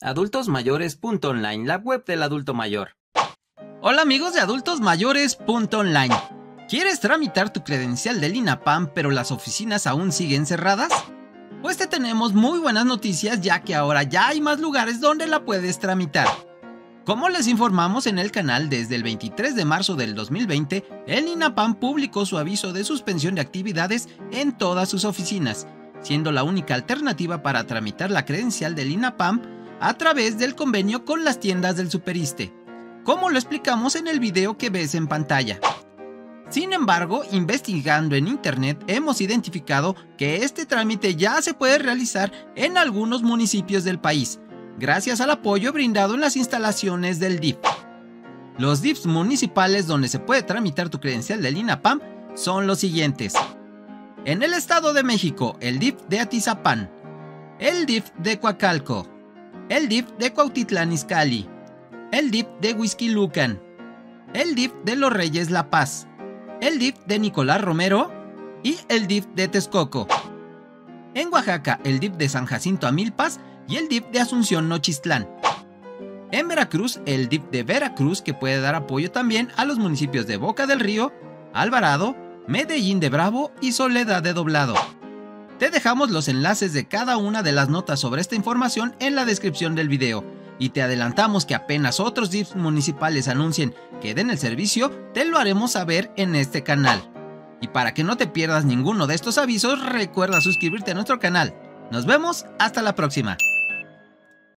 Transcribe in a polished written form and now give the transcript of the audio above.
Adultos Mayores Punto Online, la web del adulto mayor. Hola amigos de Adultos Mayores Punto Online. ¿Quieres tramitar tu credencial del INAPAM pero las oficinas aún siguen cerradas? Pues te tenemos muy buenas noticias, ya que ahora ya hay más lugares donde la puedes tramitar. Como les informamos en el canal, desde el 23 de marzo del 2020, el INAPAM publicó su aviso de suspensión de actividades en todas sus oficinas, siendo la única alternativa para tramitar la credencial del INAPAM a través del convenio con las tiendas del Superísste, como lo explicamos en el video que ves en pantalla. Sin embargo, investigando en internet hemos identificado que este trámite ya se puede realizar en algunos municipios del país, gracias al apoyo brindado en las instalaciones del DIF. Los DIFs municipales donde se puede tramitar tu credencial del INAPAM son los siguientes. En el Estado de México, el DIF de Atizapán, el DIF de Coacalco, el DIF de Cuautitlán Izcalli, el DIF de Huixquilucan, el DIF de Los Reyes La Paz, el DIF de Nicolás Romero y el DIF de Texcoco. En Oaxaca, el DIF de San Jacinto Amilpas y el DIF de Asunción Nochistlán. En Veracruz, el DIF de Veracruz, que puede dar apoyo también a los municipios de Boca del Río, Alvarado, Medellín de Bravo y Soledad de Doblado. Te dejamos los enlaces de cada una de las notas sobre esta información en la descripción del video. Y te adelantamos que apenas otros DIFs municipales anuncien que den el servicio, te lo haremos saber en este canal. Y para que no te pierdas ninguno de estos avisos, recuerda suscribirte a nuestro canal. Nos vemos hasta la próxima.